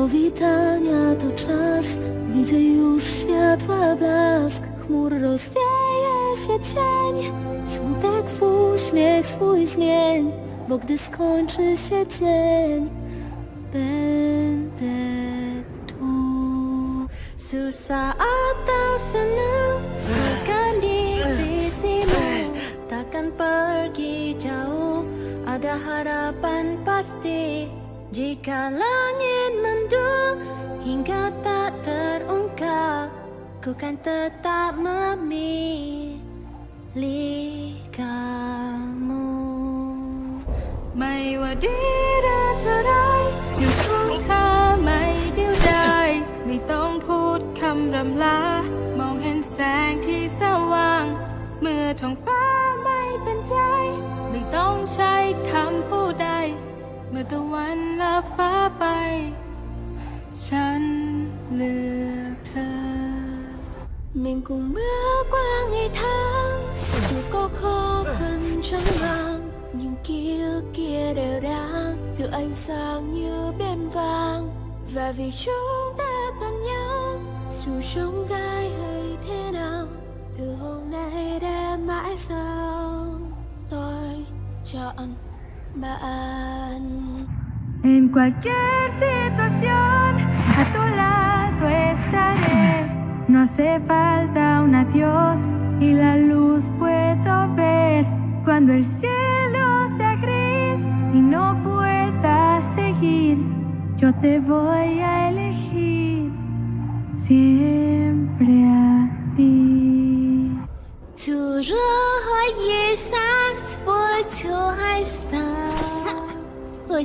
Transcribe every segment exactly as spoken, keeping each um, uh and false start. Powitania to czas, widzę już światła blask. Chmur rozwieje się cień, smutek w uśmiech swój zmień. Bo gdy skończy się dzień, będę tu. Susaat daw senang, bukan di sisimu. Takkan pergi jauh, ada harapan pasti. Jika langit mendung hingga tak terungkap, ku kan tetap memilih kamu. ไม่ว่าดีและจะร้ายอยู่ข้างเธอไม่เดียวดายไม่ต้องพูดคำรำลามองเห็นแสงที่สว่างเมื่อท้องฟ้าไม่เป็นใจไม่ต้องใช้คำพูดใดเมื่อตะวันลับฟ้าไปฉันเลือกเธอมิ่งกุมเมื่อกว้างให้ทางจูบก็ขอขึ้นชั้นรังnhững ký ức kia đều đáng từ ánh sáng như biển vàng và vì chúng ta cần nhau dù trông gai hay thế nào từ hôm nay đến mãi sau tôi chọn bạn en cualquier situación a tu lado estaré no hace falta un adiós y la luz puedo ver cuando el cielo y no puedas seguir, yo te voy a elegir siempre a ti. Tu rojo sắc vội cho hay sao? Hoy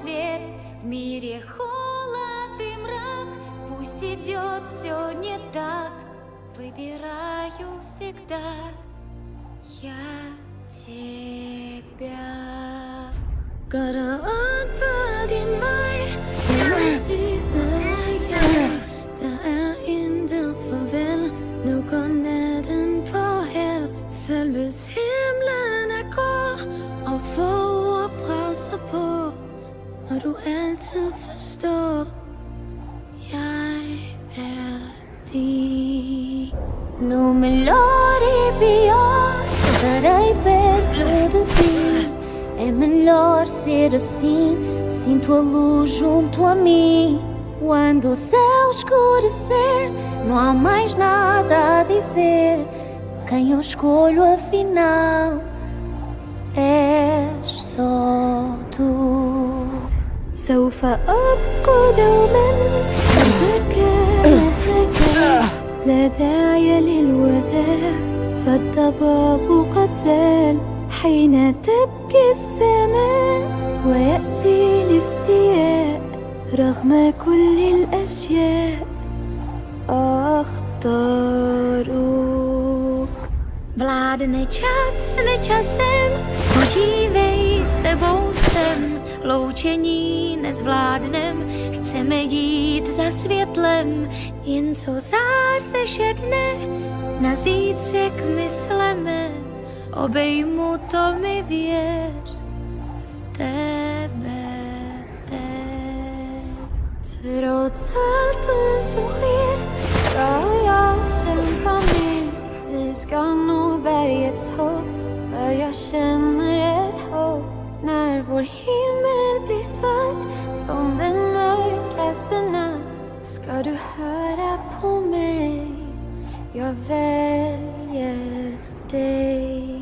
свет. В мире холод и мрак, пусть идет все не так. Выбираю всегда я тебя. Караан погиб мой. Der er intet farvel. Nu går natten på hel. Selv hvis himlen er grå og forord presser på, må du altid forstå jeg er din. Nu med lort i bjerg, så er der i bæltet din. É melhor ser assim, sinto a luz junto a mim. Quando o céu escurecer, não há mais nada a dizer. Quem eu escolho afinal és só tu. سوف أبقى دوما معك معك لا داعي للوداع فالضباب قد زال حين تبكي السماء ويأتي الاستياء رغم كل الأشياء أختارك Bladene časne časem podívej s tebou sem loučení nezvládnem chceme jít za světlem jen co zář se šedne na zítřek mysleme Obejmu to mi věř, tebe teď. Trotsal ten smír, to já jsem paní. Viskan och bergets topp, för jag känner ett hopp. När vår himmel blir svart, som den mörkaste natt. Ska du höra på mig, jag väljer dig.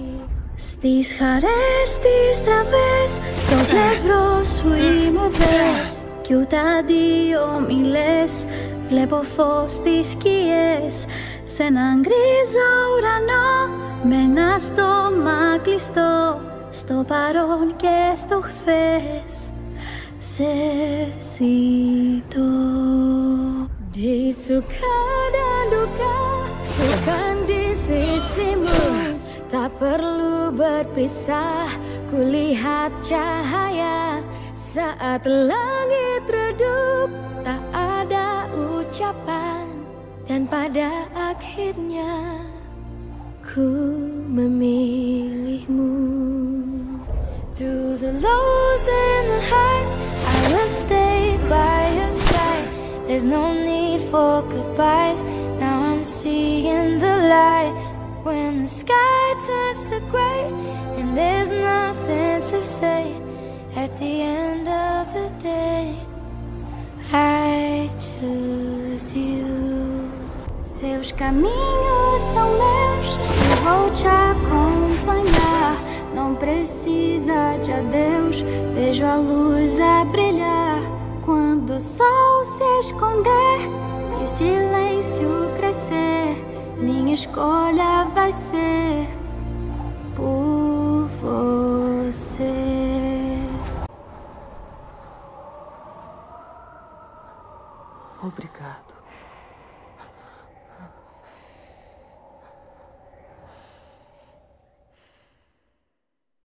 Stis χαρές, τις τραβές, στο πλευρό σου είμαι βες. Κι ούτα δύο μη λες, βλέπω φως στις σκιές. Σ' έναν γκρίζο ουρανό, με ένα στόμα κλειστό. Στο παρόν και στο χθες, σε ζητώ. Τι σου κάνω Tuhan di sisimu, tak perlu berpisah. Kulihat cahaya saat langit redup. Tak ada ucapan, dan pada akhirnya ku memilihmu. Through the lows and the heights, I will stay by your side. There's no need for goodbyes. Now I'm seeing the light. When the sky turns to gray and there's nothing to say, at the end of the day I choose you. Seus caminhos são meus, eu vou te acompanhar. Não precisa de adeus, vejo a luz a brilhar. Quando o sol se esconder e o silêncio crescer, minha escolha vai ser por você. Obrigado.